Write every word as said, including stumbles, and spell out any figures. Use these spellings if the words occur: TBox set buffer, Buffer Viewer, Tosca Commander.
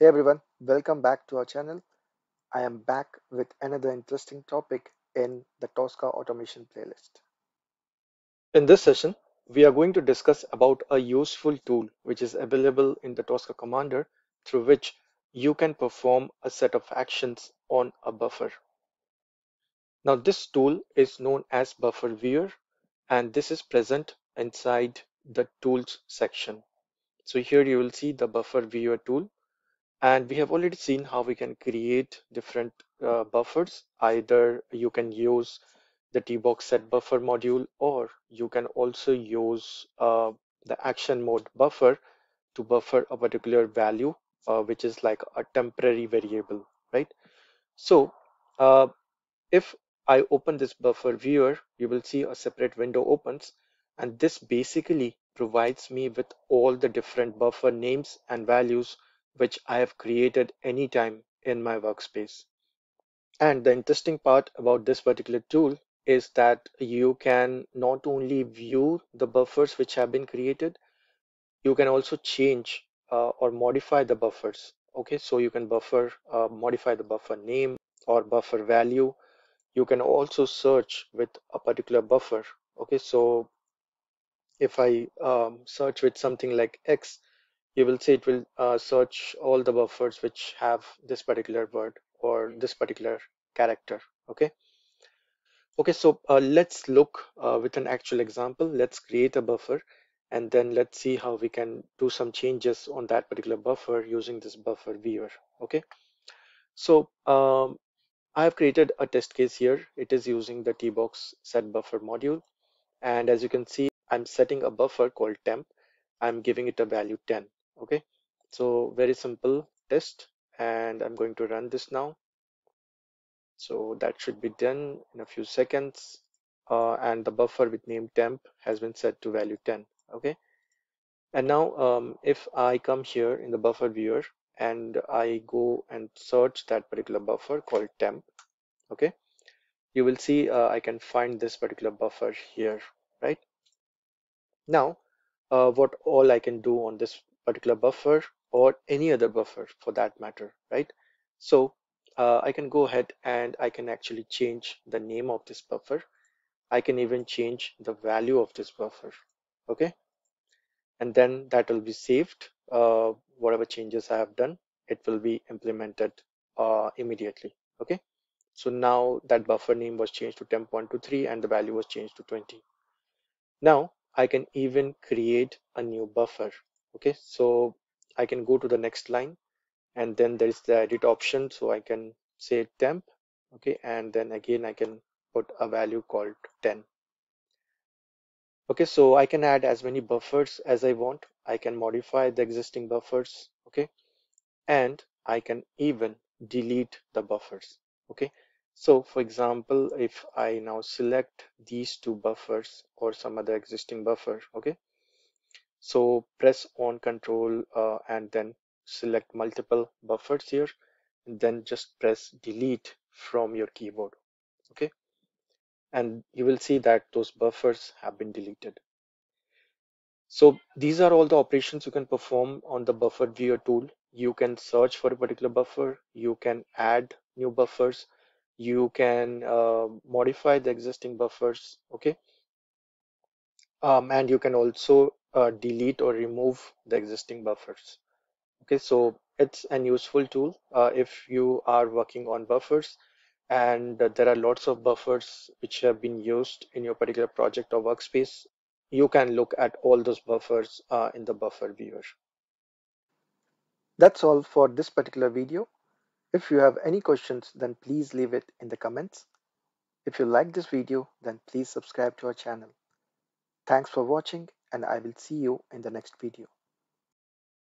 Hey everyone, welcome back to our channel. I am back with another interesting topic in the Tosca automation playlist. In this session, we are going to discuss about a useful tool which is available in the Tosca Commander through which you can perform a set of actions on a buffer. Now this tool is known as Buffer Viewer, and this is present inside the tools section. So here you will see the Buffer Viewer tool. And we have already seen how we can create different uh, buffers. Either you can use the TBox set buffer module, or you can also use uh, the action mode buffer to buffer a particular value, uh, which is like a temporary variable, right? So uh, if I open this Buffer Viewer, you will see a separate window opens, and this basically provides me with all the different buffer names and values which I have created anytime in my workspace. And the interesting part about this particular tool is that you can not only view the buffers which have been created, you can also change uh, or modify the buffers. Okay, so you can buffer, uh, modify the buffer name or buffer value. You can also search with a particular buffer. Okay, so if I um, search with something like X, you will see it will uh, search all the buffers which have this particular word or this particular character. Okay. Okay. So uh, let's look uh, with an actual example. Let's create a buffer, and then let's see how we can do some changes on that particular buffer using this Buffer Viewer. Okay. So um, I have created a test case here. It is using the TBox set buffer module, and as you can see, I'm setting a buffer called temp. I'm giving it a value ten. Okay, so very simple test, and I'm going to run this now. So that should be done in a few seconds, uh, and the buffer with name temp has been set to value ten. Okay, and now um, if I come here in the Buffer Viewer and I go and search that particular buffer called temp, okay, you will see uh, I can find this particular buffer here, right? Now uh, what all I can do on this particular buffer, or any other buffer for that matter, right? So uh, I can go ahead and I can actually change the name of this buffer. I can even change the value of this buffer, okay? And then that will be saved. Uh, whatever changes I have done, it will be implemented uh, immediately, okay? So now that buffer name was changed to temp one two three and the value was changed to twenty. Now I can even create a new buffer. Okay, so I can go to the next line, and then there is the edit option, so I can say temp, okay, and then again I can put a value called ten. Okay, so I can add as many buffers as I want. I can modify the existing buffers, okay, and I can even delete the buffers. Okay, so for example, if I now select these two buffers or some other existing buffer, okay, so press on Control uh, and then select multiple buffers here, and then just press delete from your keyboard, okay, and you will see that those buffers have been deleted. So these are all the operations you can perform on the Buffer Viewer tool. You can search for a particular buffer, you can add new buffers, you can uh, modify the existing buffers, okay, um, and you can also Uh, delete or remove the existing buffers. Okay, so it's an useful tool uh, if you are working on buffers, and uh, there are lots of buffers which have been used in your particular project or workspace. You can look at all those buffers uh, in the Buffer Viewer. That's all for this particular video. If you have any questions, then please leave it in the comments. If you like this video, then please subscribe to our channel. Thanks for watching, and I will see you in the next video.